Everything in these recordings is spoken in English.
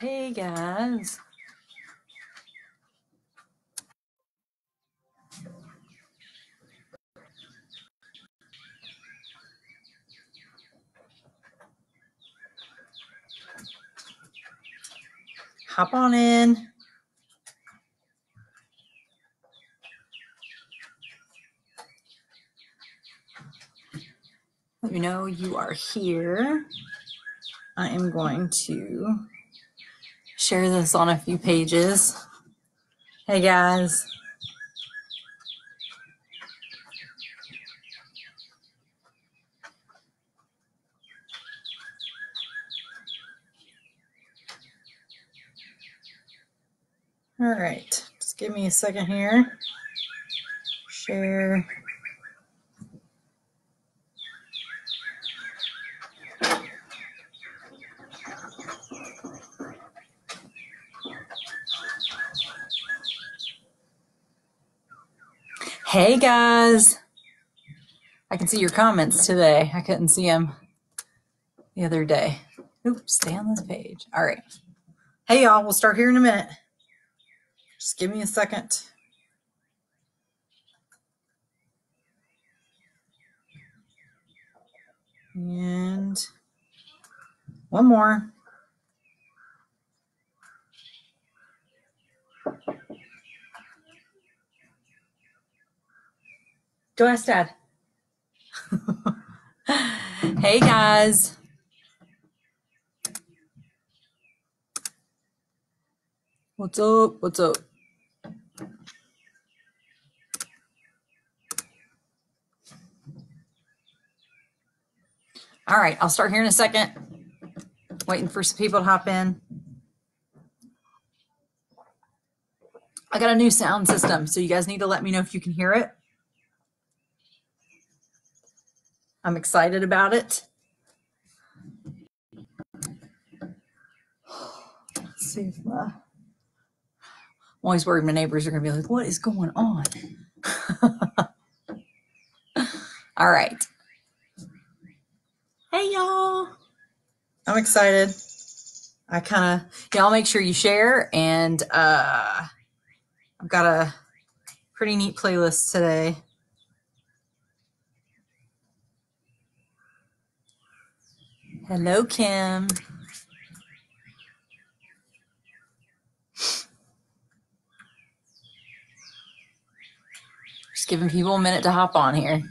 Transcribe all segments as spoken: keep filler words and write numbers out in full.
Hey guys. Hop on in. Let me know you are here. I am going to share this on a few pages. Hey guys. All right, just give me a second here. Share. Hey guys, I can see your comments today. I couldn't see them the other day. Oops, stay on this page. All right. Hey y'all, we'll start here in a minute. Just give me a second. And one more. Go ask Dad. Hey guys. What's up? What's up? All right, I'll start here in a second. Waiting for some people to hop in. I got a new sound system, so you guys need to let me know if you can hear it. I'm excited about it. Let's see if my... I'm always worried my neighbors are going to be like, what is going on? All right. Hey, y'all. I'm excited. I kind of... Y'all make sure you share. And uh, I've got a pretty neat playlist today. Hello, Kim. Just giving people a minute to hop on here.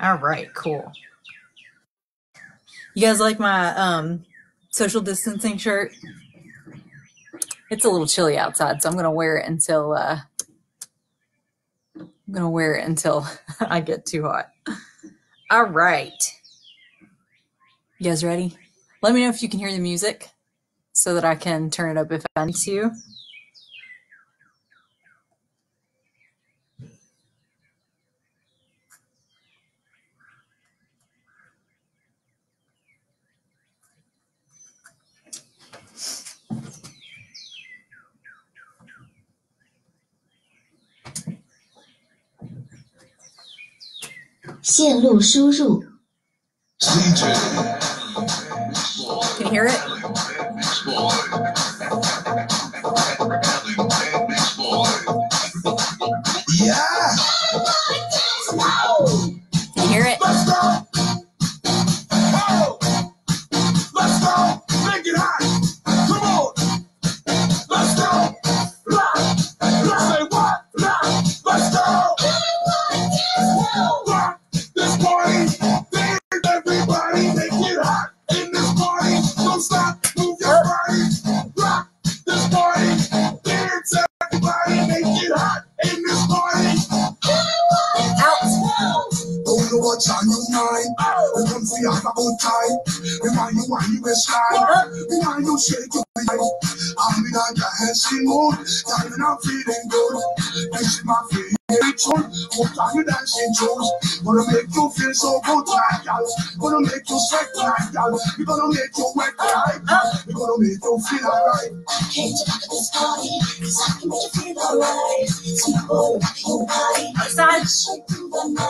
All right, cool. You guys like my um, social distancing shirt? It's a little chilly outside, so I'm gonna wear it until uh, I'm gonna wear it until I get too hot. All right, you guys ready? Let me know if you can hear the music so that I can turn it up if I need to.线路输入。Can you hear it? Yeah. Can you hear it? Let's go. Oh. Let's go. Make it hot. Come on. Let's go. Let's say what? Let's go. Everyone, let's go. This party, dance everybody, make it hot in this party. Don't stop, move your body, rock this party, dance everybody, make it hot in this party. Out, go to a channel nine. We come see our own time. Remind you why you wish high. Remind you shake your life. I'm in a dancing mood, time and I'm feeling good. This is my feeling. What are you dancing to? Gonna make you feel so good, right, y'all? Gonna make you sweat, right, y'all? We're gonna make you wet, right? We're gonna make you feel alright. I came to rock this party, cause I can make you feel alright. So go rock your body, shake through the night.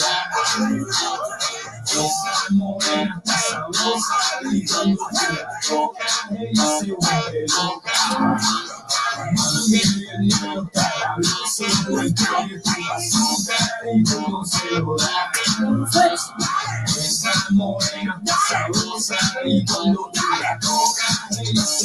I'm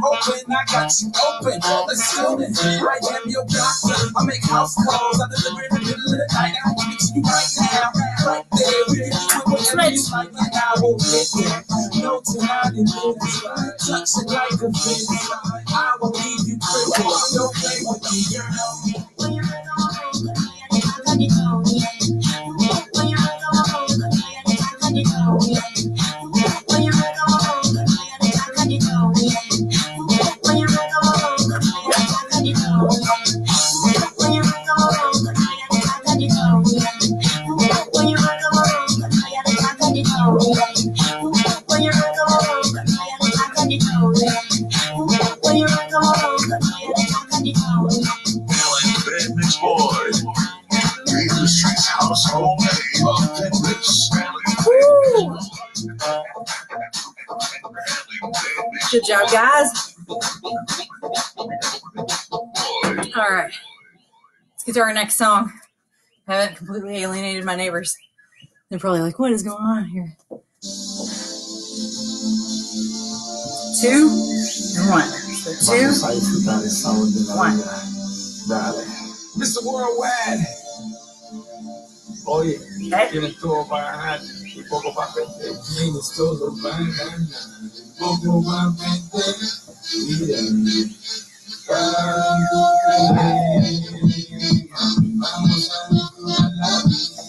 open, I got you open. Let's do it. I am your doctor. I make house calls. I deliver in the middle of the night. I want to you right now, right there. We can do it whenever you like, and I will get there. No denying this. Touch it like a fish. I will leave you critical. No play with me, girl. When you're in the room, I got you going. When you're in the room, I got you going. Good job, guys. All right, let's get to our next song. I haven't completely alienated my neighbors. They're probably like, what is going on here? Two and one. So two, one. Mister Worldwide. Oye, tienes todo para ganar y poco para perder. Tienes todo para ganar y poco para perder. Mira, vamos a vivir, vamos a disfrutar la vida,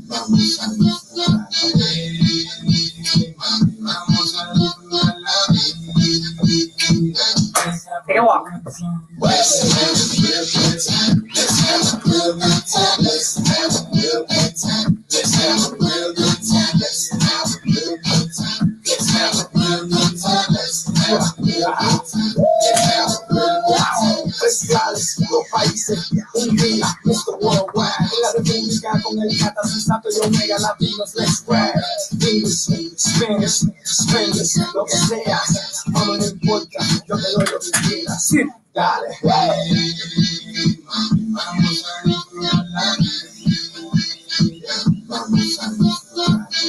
vamos a disfrutar la vida, vamos a disfrutar la vida. Take a walk. Omega Latinos, let's ride. English, Spanish, Spanish, lo que sea. Vamos, no importa, yo te doy lo que quieras. Dale. Hey, mami, vamos a disfrutar la vida. Vamos a disfrutar. Hey,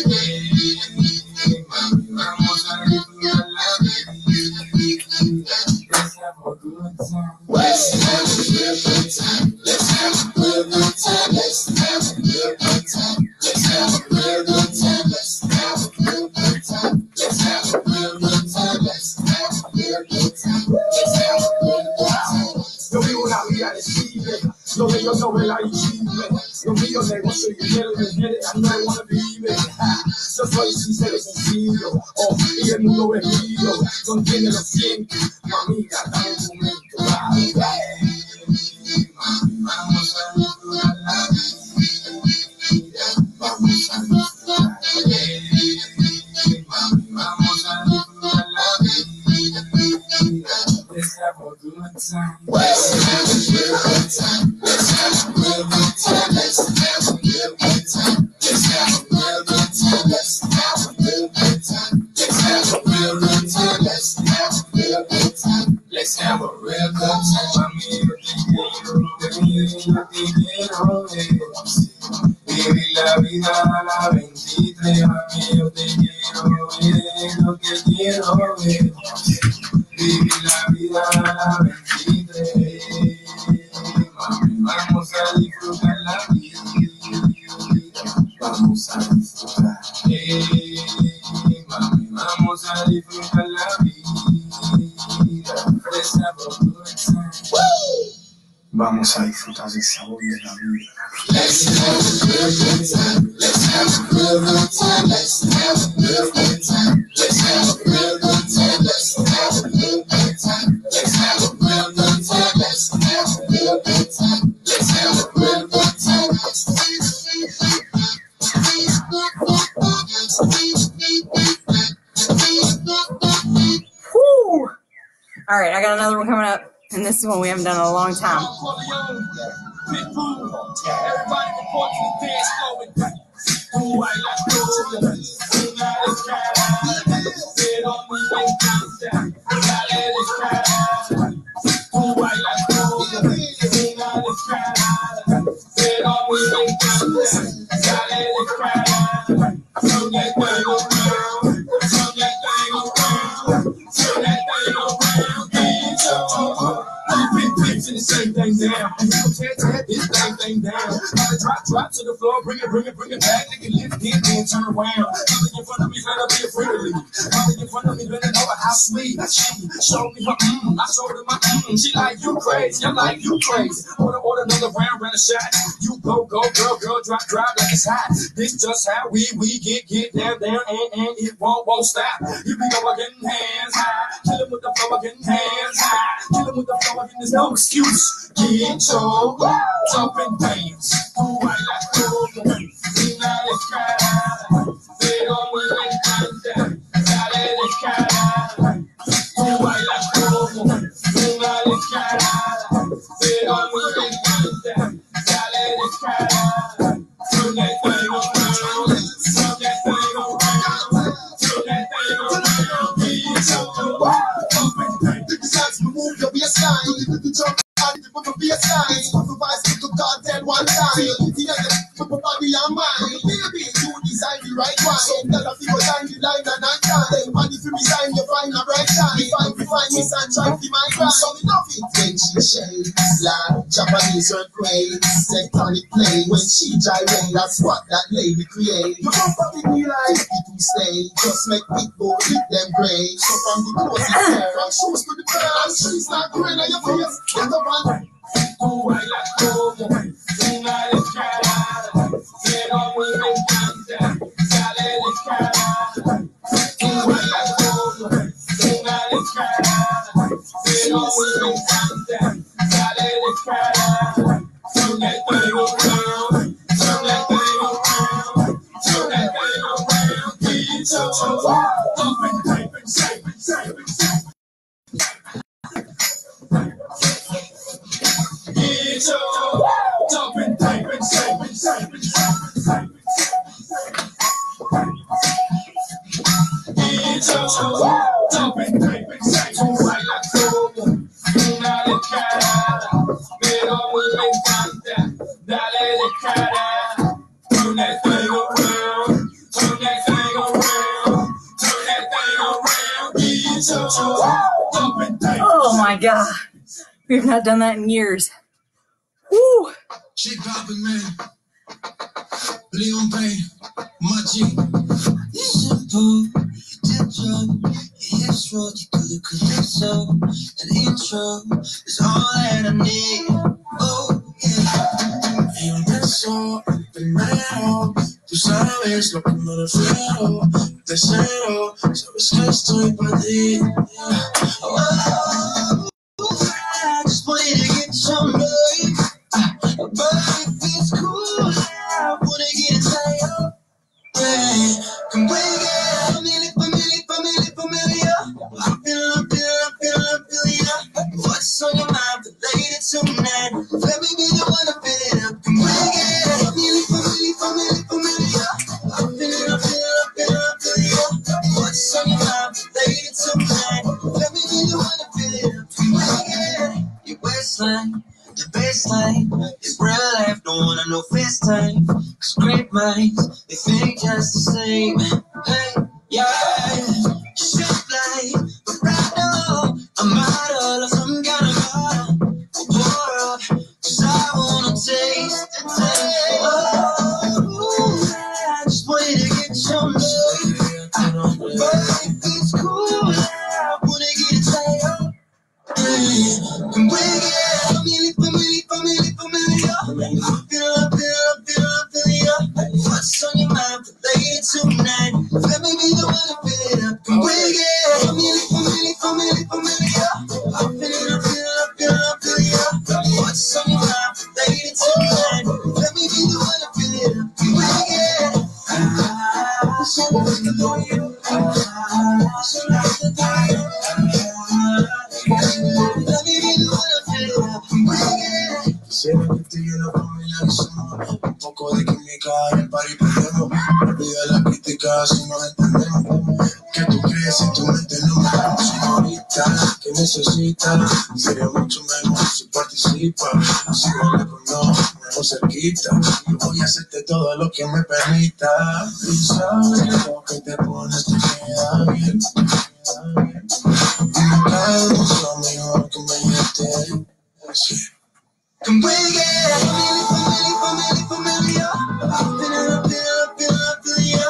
mami, vamos a disfrutar la vida. Let's have a good time. Let's have a good time. Let's have a good time. Let's have a good time. Lo que yo no veo la inchime, lo mío negocio y quiero que quiere, I don't wanna be even. Yo soy sincero y sencillo, oh, y el mundo es mío. Contiene lo siento, mamita, dame un momento, baby. Mami, vamos a disfrutar la vida, vamos a disfrutar la vida. Mami, vamos a disfrutar la vida. Let's have a good time, let's have a good time, let's have a good time, let's have a good time, let's have a good time. Let's have a real good time. Let's have a real good time. Let's have a real good time. Let's have a real good time. Viví la vida a la veintitrés, mami, yo te quiero ver, lo que quiero ver. Viví la vida a la veintitrés, mami, vamos a disfrutar la vida. Vamos a disfrutar, hey, mami, vamos a disfrutar la vida. Vamos a disfrutar del sabor de la vida. Let's have a good time, let's have a good time, let's have a good time, let's have a good time, let's have a good time, let's have a good time, let's have a good time, let's have a good time, let's have a good time. Woo. All right, I got another one coming up, and this is one we haven't done in a long time. Down. This thing, thing down. Drop, drop to the floor. Bring it, bring it, bring it back. Nigga, lift it, then turn around. Coming in front of me, better be a friendly. Coming in front of me, better know how sweet she. Show me her mmm. I showed her my mmm. She like you crazy. I'm like you crazy. Order, order another round, round a shot. You go, go, girl, girl, drop, drop like it's hot. This just how we we get get down, down, and and it won't won't stop. Here we go again, hands high. Kill him with the flow again, hands high. Kill him with the flow again. There's no excuse. Get your up and dance. Do I like to see that it's kind? They don't really understand that it's kind. Do I like to see that it's kind? They don't really understand that it's kind. Turn that thing around, turn that thing around, turn that thing around. Get your up and dance. If it's time to move, you'll be a sign. Be a sign, supervised to God that one time. The other people probably are mine. Maybe you design the right one. So that a few time the line and I can. Then money if you resign, you find a right time. If I find this and try to my grind. So we love it when she shakes like Japanese earthquake, tectonic plane. When she gyrate, that's what that lady creates. You don't fucking be like people stay. Just make people eat them grey. So from the closest hair and shoes to the ground, she's not growing on your face. Get the one. Do I like to do that? Do I like to do that? Get on with it, down, down. Gotta let it go. Do I like to do that? Do I like to do that? Get on with it, down, down. Gotta let it go. Turn that thing around, turn that thing around, turn that thing around. Get your up and type and shape and shape and shape. So, up and type and type and type and type and type and up and type and type. Do I like to do that? It's kinda. Pero me encanta. Dale de cara. Turn that thing around. Turn that thing around. Turn that thing around. It's up and type. Oh my God, we've not done that in years. Woo! She poppin', man. Leon Payne, Machi. Simple, tiptoe, intro, you could so. An intro is all that I need. Oh yeah. And that's all in my heart. The sabes lo que me refiero, te cero, sabes que estoy para ti. Oh, I just wanted to get some love, but it feels cool, I wanna get it tired. Hey, come bring it, familia, familia, familia, familia. I feel, I feel, I feel, I feel ya. What's on your mind related to tonight? Let me be the one to fill it up. Come bring it, familia, familia, familia, familia. I feel, I feel, I feel, I feel ya. What's on your mind related to tonight? Let me be the one to fill it up. Come bring it, your waistline. The best life is real life, don't wanna no FaceTime. Cause great minds, they think just the same. Hey, yeah, shape like, but right now, I'm out of some kind of heart. I'll pour up, cause I wanna taste the taste. Oh, I just wanted to get your love. But if it's cool, I wanna get it tired. Hey, can we get familia, familia, familia, familia. I feel, I feel, I feel, I feel ya. What's on your mind for later tonight? Let me be the one to fill it up. Come bring it. Familia, familia, familia, familia. I feel, I feel, I feel, I feel ya. What's on your mind for later tonight? Let me be the one to fill it up. Come bring it. I should have been for you. I should have been for you. Let me be the one. Quisiera que tú y yo nos familiarizamos. Un poco de química en el par y perdemos. Olvida las críticas si nos entendemos. Que tú crees y tú me entendemos. Señorita, que necesitas. Sería mucho mejor si participas. Así vale con no, mejor cerquita. Yo voy a hacerte todo lo que me permita. Y sabes lo que te pones te queda bien. Me cago, amigo, que me lleves. Come bring it, familia, familia, familia, familia. I feel, I feel, I feel, I feel ya.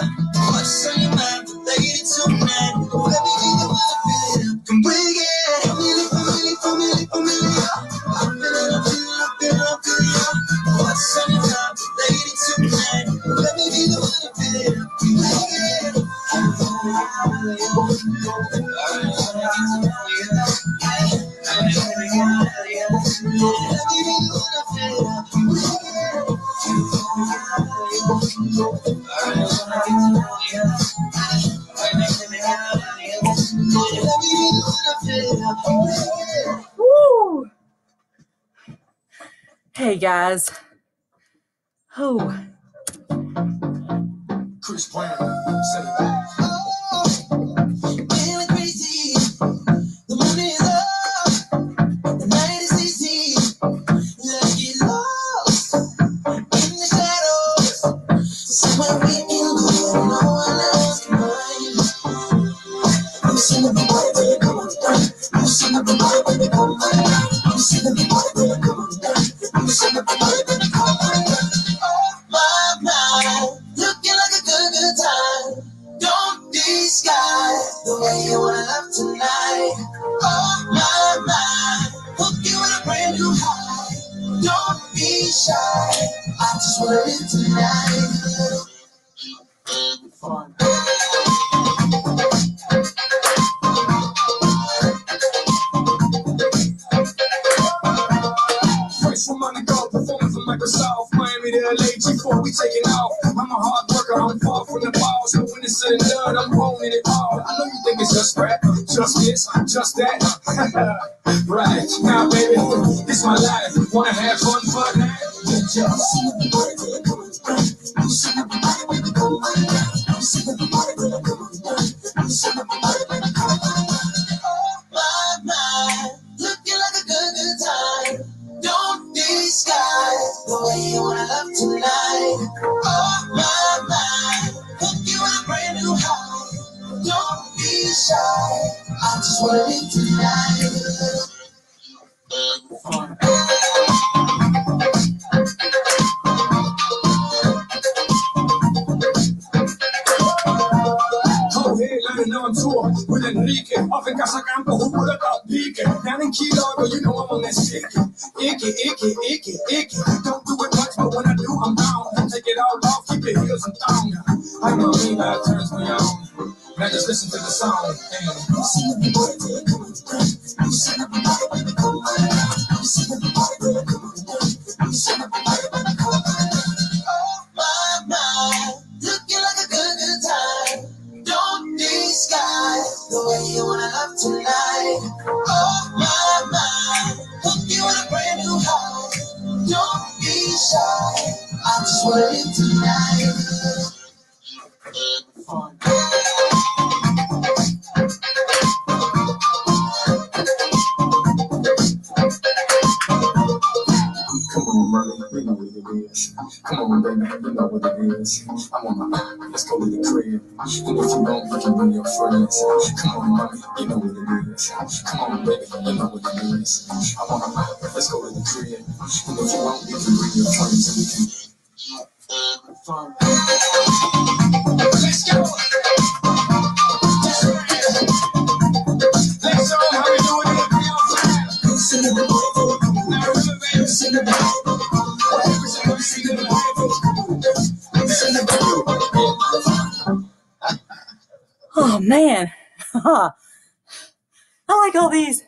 What's on your mind for later tonight? Let me be the one to fill it up. Come bring it, familia, familia, familia, familia. I feel, I feel, I feel, I feel ya. What's on your mind for later tonight? Let me be the one to fill it up. Come bring it. Woo. Hey guys. Oh. Chris Brown said it back. Just that, right now, baby, this my life. Wanna have fun, but just oh my my, looking like a good good time. Don't disguise the way you wanna love tonight. Oh my my, hook you in a brand new high. Don't be shy. I just wanna live tonight. Go ahead, let me know I'm tour with Enrique. Off in Casacampo, who would have thought Pique? Down in Key Largo, you know I'm on that shit. Icky, icky, icky, icky. Don't do it much, but when I do, I'm down. Take it all off, keep your heels and thongs. I know she not turns me on. Now just listen to the song and oh my my, looking like a good good time. Don't disguise the way you wanna love tonight. Oh my my, hook you in a brand new high. Don't be shy, I just wanna live tonight. Come on, baby, you know what it is. I'm on my mind, let's go to the crib. And if you don't, you can bring your friends. Come on, mommy, you know what it is. Come on, baby, you know what it is. I'm on my mind, let's go to the crib. And if you don't, you can bring your friends. And we can have fun. Let's go. Just right here. Next song, how we doing it? We all fine. Sing it. Now remember, baby, sing it. Oh man, I like all these.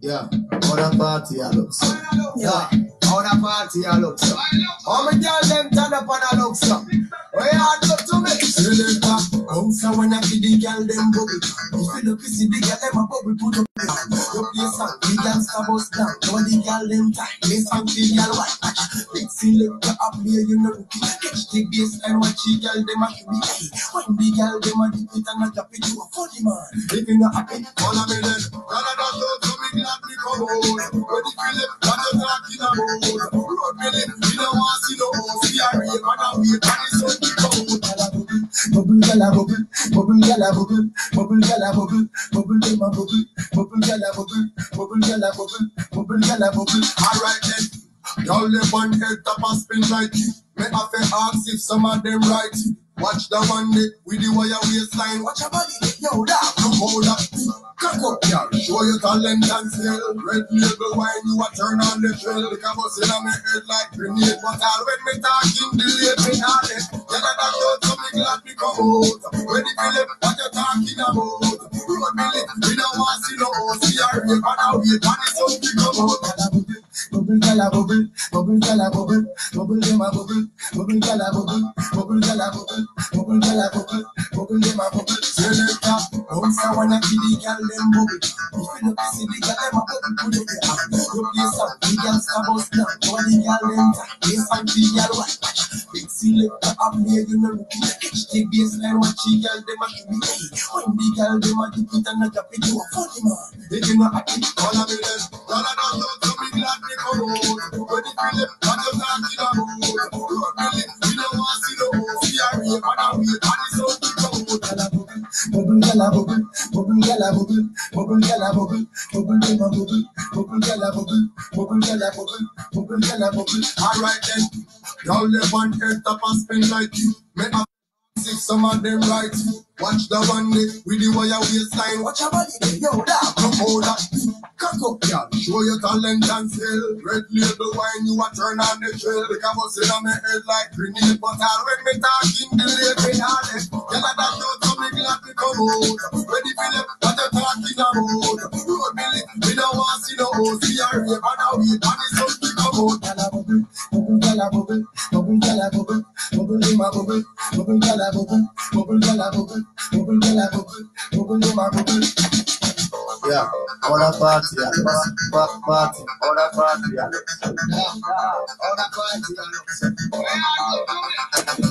Yeah, on a party I look. Yeah, on a party I look. How many girls them turn up and I look so? Where I look to me? Remember, bouncer when I see the girl them bubble. If you look to see the girl them a bubble, put up. You play some big girls a bust down. When the girl them tight, play some big girl white. Big selector up there, you know. Catch the baseline when she girl them a hit me. When the girl them a dip it and a drop it, you a funny man. If you not happy, call a million. Girl I don't know to me gladly come home. When the girl them turn up in a mood, road million, we don't want to see no hoes. We are real and I'm real and it's so. Bubble gala bubble, bubble gala bubble, bubble gala bubble, bubble gala bubble, bubble gala bubble, bubble gala bubble, bubble gala bubble. All right then, y'all live on head top and spin like it. May I fair ask if some of them right? Watch the one day with the wire waistline. Watch your body, yo that, come hold up, cock up, y'all. Show your talent and skill. Red label wine, you a turn on the trail. The cabos in my head like grenade. But all when me talking, delay me on it. Get a dash out, so me glad me come out. When you feel it, what you talking about? You don't believe, we don't want to see no O C R A. And now we want it, so we come out. Bubble gala bubble, bubble gala bubble, bubble gala bubble, bubble gala bubble, bubble gala bubble, bubble gala bubble, bubble gala bubble. Selector, bouncer wanna see the girl them bubble. If you not see the girl them bubble, put it there. You play some big girls a bust down. When the girl them tight, play some big girl white. Big selector up there, you know looking. Catch the baseline when she girl them a shoot me. When the girl them a dip it and a drop it, you a funny man. If you not happy, call a million. Girl I don't know to be glad. When alright then, y'all live on head top and spin like you. Make a sick some of them right. Watch the one day with the wire waistline. Watch your body, yo that, come hold up. Cock up, y'all. Show your talent and skill. Red label wine, you a turn on the trail. The cabos in my head like grenade, but all when me talking, delay me on it. Y'all a dash out, so me glad me come out. When you feel it, what you talking about? You don't believe, we don't want to see no O C R A. And now we want it, so we come out. Gala bubble, bubble gala bubble, bubble gala bubble, bubble in my bubble, bubble gala bubble, bubble gala bubble, bubble gala bubble, bubble in my bubble. Yeah, on a party, on a party, on a party, on a party.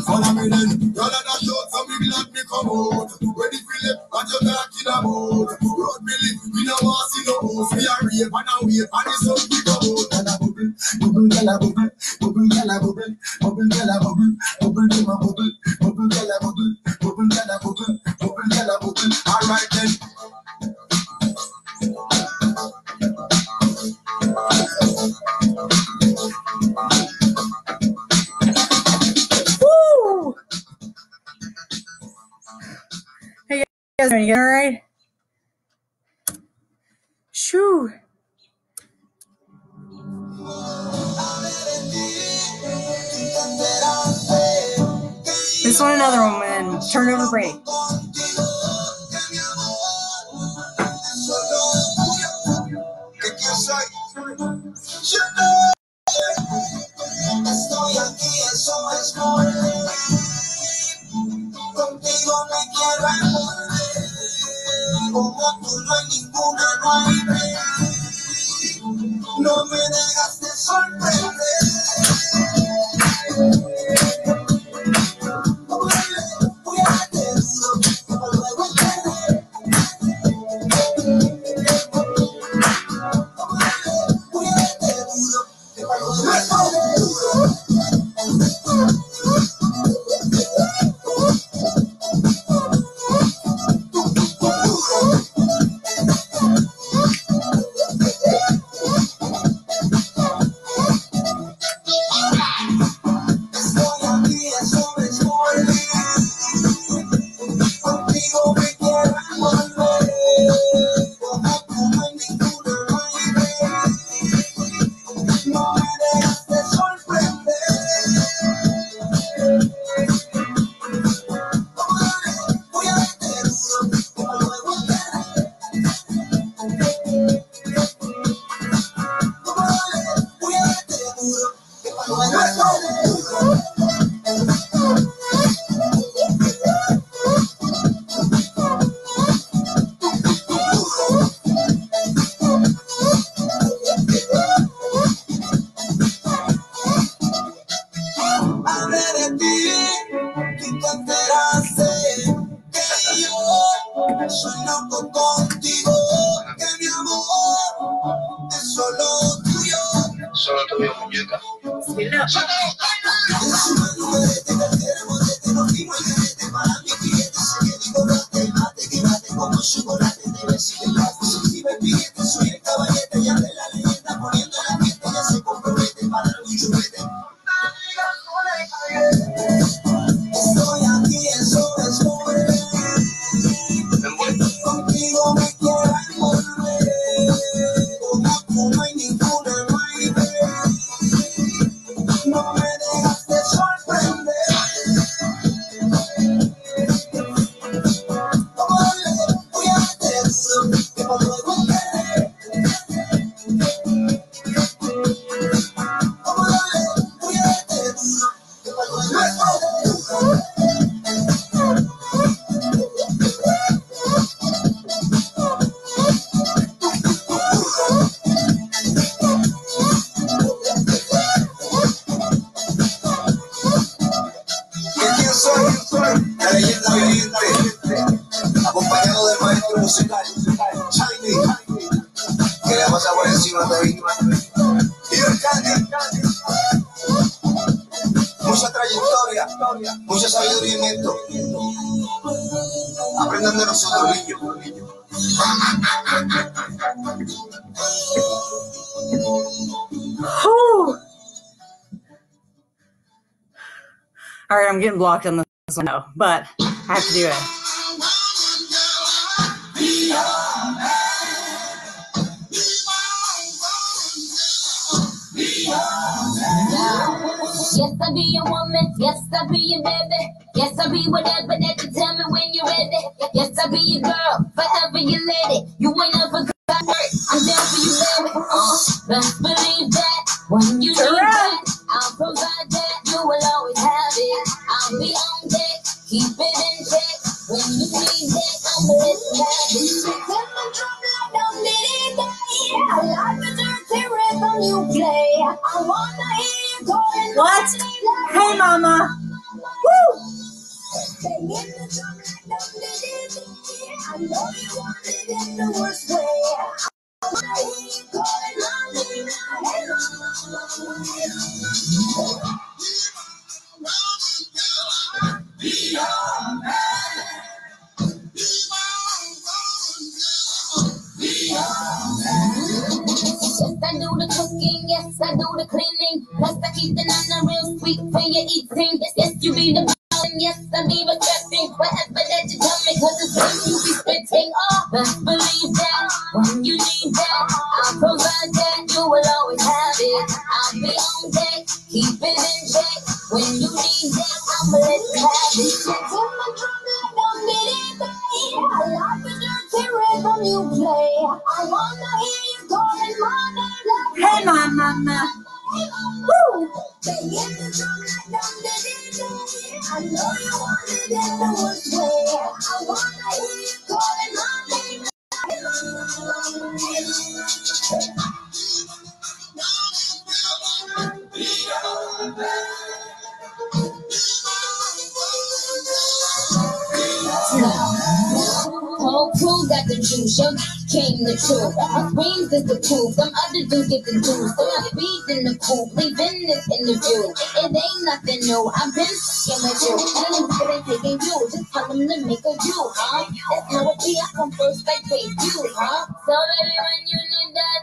Follow me then, y'all are not short, so we glad me come out. When you feel it, what you talking about? Road believe, we don't want to see no hoes. We are real, and now we and it's all we come out. Bubble gala bubble, bubble gala bubble, bubble gala bubble, bubble gala bubble, bubble gala bubble, bubble gala bubble, bubble gala bubble. All right then. Woo! Hey, you guys, are you all right? Shoo! Let's learn another one and turn over the break. No me dejas de sorprender. All right, I'm getting blocked on this one, no, but I have to do it. Yes, I be your woman. Yes, I be your baby. Yes, I be whatever that you tell me when you're ready. Yes, I be your girl, forever your lady. You ain't never got hurt. I'm down for you, baby. Uh, best believe that when you do that, I'll provide that. You will always have it. I'll be on deck, keep it in check. When you need that, I'm with you. Tell my drum line, don't need it, yeah. I like the dirty rhythm you play. I wanna hear you going. What? Hey, mama. Woo! Singing the drum line, don't need it, yeah. I know you want it in the worst way. I wanna hear you going on tonight. Hey, mama. Be your man, be my own girl, be your man. Yes, I do the cooking, yes, I do the cleaning. Plus I keep the nana real sweet for your eating. Yes, yes, you be the ballin', yes, I be respecting. Whatever that you tell me, cause it's what you be spitting. Oh, best believe that, when you need that, I'll provide that, you will always have it. I'll be on deck, keep it in check. When you need that, I'm Hey, my mama. Woo. I know you wanted it in the worst way. I wanna hear you calling my name. Whole crew got the juice, your came the truth. Our queens is the proof, some other dudes get the juice. So I bees in the coop, leaving this interview. It ain't nothing new, I've been fucking with you. And them niggas ain't taking you, just tell them to make a you, huh? That's how it be, I come first like pay you, huh? So baby, when you need that,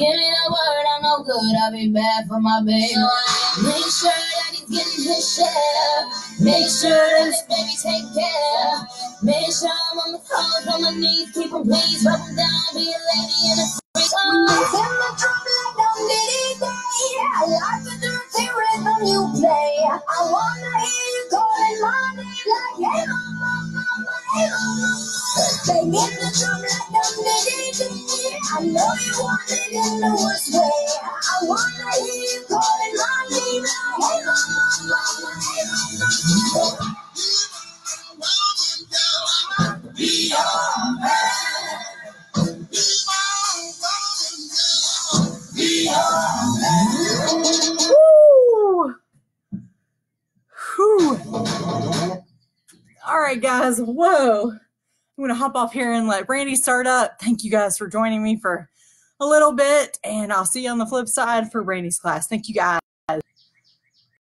give me the word, I'm no good, I'll be bad for my baby. Make sure that he's getting his share. Make sure that his baby take care. Make sure I'm on the floor, on my knees, keep him please, rub him down, be a lady and a freak. I like the dirty rhythm you play. I wanna hear you calling my name like, hey mama, mama, hey mama. They get the drum like I'm the D J. I know you want it in the worst way. I wanna hear you calling my name like, hey mama, mama, hey mama. Be your man. Be your man. Woo. Whew. All right, guys. Whoa. I'm going to hop off here and let Brandy start up. Thank you guys for joining me for a little bit, and I'll see you on the flip side for Brandy's class. Thank you guys.